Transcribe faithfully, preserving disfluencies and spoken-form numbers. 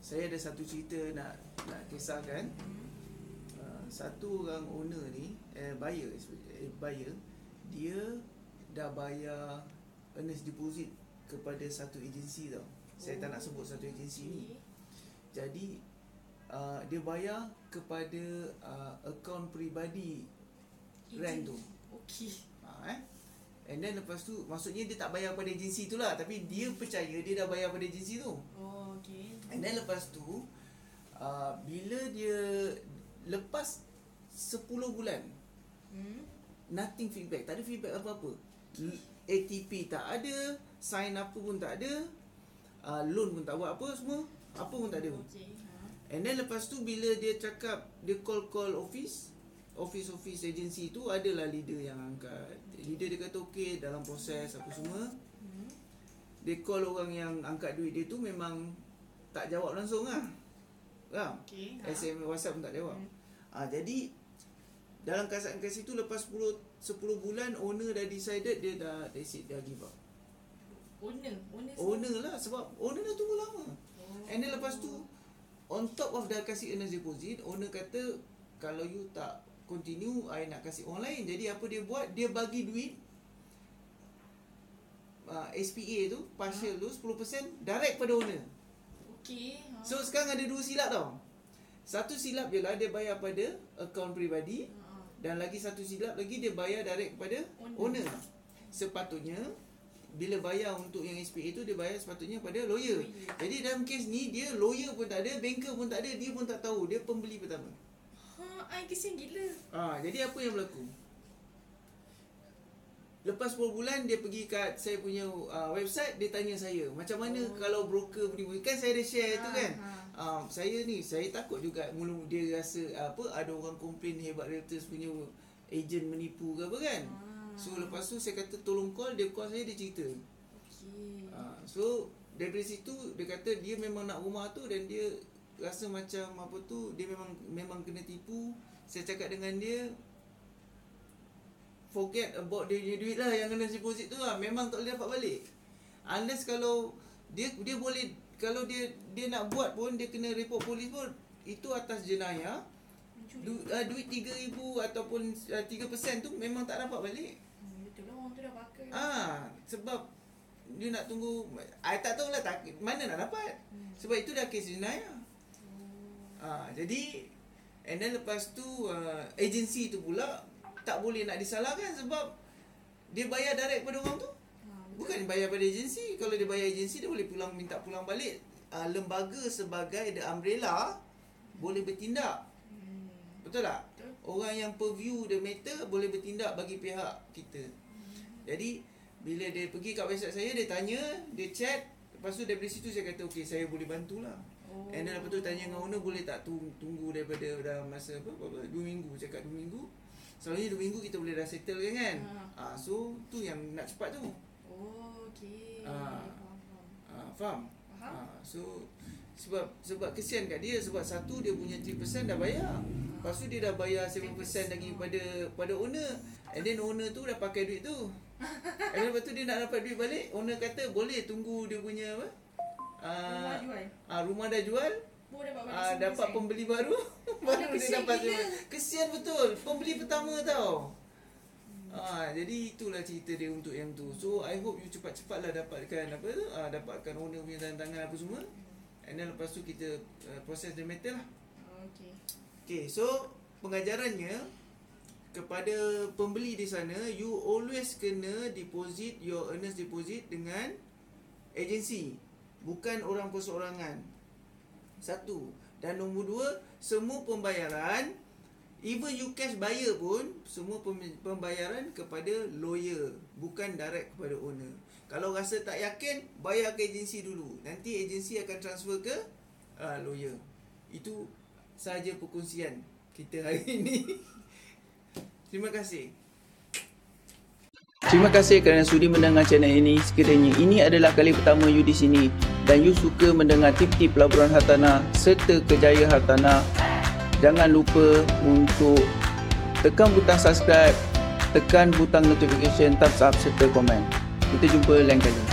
Saya ada satu cerita nak nak kisahkan. Uh, satu orang owner ni, eh, buyer, eh, buyer, dia dah bayar earnest deposit kepada satu agensi tau. Saya tak nak sebut satu agensi ni. Jadi uh, dia bayar kepada uh, akaun peribadi rent tu. Okey. Ha, eh. And then lepas tu, maksudnya dia tak bayar pada agensi tu lah, tapi dia percaya dia dah bayar pada agensi tu. Oh, okay. And then lepas tu, uh, bila dia lepas sepuluh bulan, hmm? nothing feedback, tak ada feedback apa-apa. A T P tak ada, sign apa pun tak ada, uh, loan pun tak buat apa semua, apa pun tak ada. Okay. And then lepas tu, bila dia cakap, dia call-call office, office-office agensi tu adalah leader yang angkat. Leader dia kata okey, dalam proses apa semua. Dia call orang yang angkat duit dia tu memang tak jawab langsung lah. Faham? Okay, S M S, WhatsApp pun tak jawab. hmm. ha, Jadi dalam kesan-kesan tu lepas sepuluh bulan owner dah decided dia dah decided dia give up. Owner? Owner, owner lah sebab owner dah tunggu lama. oh. And then lepas tu on top of dah kasih earnest deposit, owner kata kalau you tak continue, I nak kasih orang lain. Jadi apa dia buat, dia bagi duit uh, S P A tu, partial ha? tu sepuluh peratus direct pada owner. Okay. Ha. So sekarang ada dua silap tau. Satu silap je lah dia bayar pada akaun peribadi, ha. dan lagi satu silap lagi dia bayar direct kepada owner. owner. Sepatutnya bila bayar untuk yang S P A tu, dia bayar sepatutnya pada lawyer. lawyer. Jadi dalam kes ni dia lawyer pun tak ada, banker pun tak ada, dia pun tak tahu, dia pembeli pertama. Ai kesian gila. Ah, jadi apa yang berlaku? Lepas sepuluh bulan dia pergi kat saya punya uh, website, dia tanya saya, macam mana oh. kalau broker beribu? Kan saya ada share ha, tu kan. Ha. Uh, saya ni, saya takut juga mula dia rasa apa ada orang komplain hebat realtors punya agent menipu ke apa kan. Ha. So lepas tu saya kata tolong call, dia call saya, dia cerita. Okey. Uh, so dari situ dia kata dia memang nak rumah tu dan dia rasa macam apa tu, dia memang memang kena tipu. Saya cakap dengan dia, forget about dia punya duit lah, yang kena deposit tu lah, memang tak boleh dapat balik. Unless kalau dia dia boleh, kalau dia dia nak buat pun, dia kena report polis pun, itu atas jenayah. Du, uh, duit tiga ribu ataupun uh, tiga peratus tu memang tak dapat balik. Hmm, betul lah, orang tu dah pakai. Ah, sebab dia nak tunggu, I tak tahu lah tak, mana nak dapat. Hmm. Sebab itu dah kes jenayah. Ha, jadi and then lepas tu uh, agensi tu pula tak boleh nak disalahkan sebab dia bayar direct pada orang tu. Ha, bukan bayar pada agensi. Kalau dia bayar agensi, dia boleh pulang, minta pulang balik. Uh, lembaga sebagai the umbrella boleh bertindak. Hmm. Betul tak? Betul. Orang yang purview the matter boleh bertindak bagi pihak kita. Hmm. Jadi bila dia pergi kat website saya, dia tanya, dia chat, lepas tu dari situ saya kata okey, saya boleh bantulah. Oh. And then lepas tu tanya dengan owner boleh tak tunggu, tunggu daripada dah masa apa, apa, apa dua minggu, cakap dua minggu. Selalunya dua minggu kita boleh dah settle kan kan. Ha. ha so tu yang nak cepat tu. Oh okey. Ha. Ha, faham. Faham. Ha, so sebab sebab kesian kat dia, sebab satu dia punya tiga peratus dah bayar. Ha. Lepas tu dia dah bayar tujuh peratus lagi pada pada owner. And then owner tu dah pakai duit tu. And then lepas tu dia nak dapat duit balik, owner kata boleh tunggu dia punya apa? Uh, rumah, uh, rumah dah jual, oh, dapat, uh, dapat pembeli baru. Baru dia dapat jual. Kesian betul pembeli pertama tau. hmm. uh, Jadi itulah cerita dia untuk yang tu. So I hope you cepat-cepat lah dapatkan apa tu, uh, dapatkan owner punya tangan apa semua. And then lepas tu kita uh, proses the matter lah. Okay. Okay, so pengajarannya kepada pembeli di sana, you always kena deposit your earnest deposit dengan agensi, bukan orang perseorangan. Satu. Dan nombor dua, semua pembayaran, even you cash buyer pun, semua pembayaran kepada lawyer, bukan direct kepada owner. Kalau rasa tak yakin, bayar ke agensi dulu, nanti agensi akan transfer ke uh, lawyer. Itu sahaja perkongsian kita hari ini. Terima kasih. Terima kasih kerana sudi mendengar channel ini. Sekiranya ini adalah kali pertama you di sini dan you suka mendengar tip-tip pelaburan hartanah serta kejayaan hartanah, jangan lupa untuk tekan butang subscribe, tekan butang notification, thumbs up serta komen. Kita jumpa lain kali.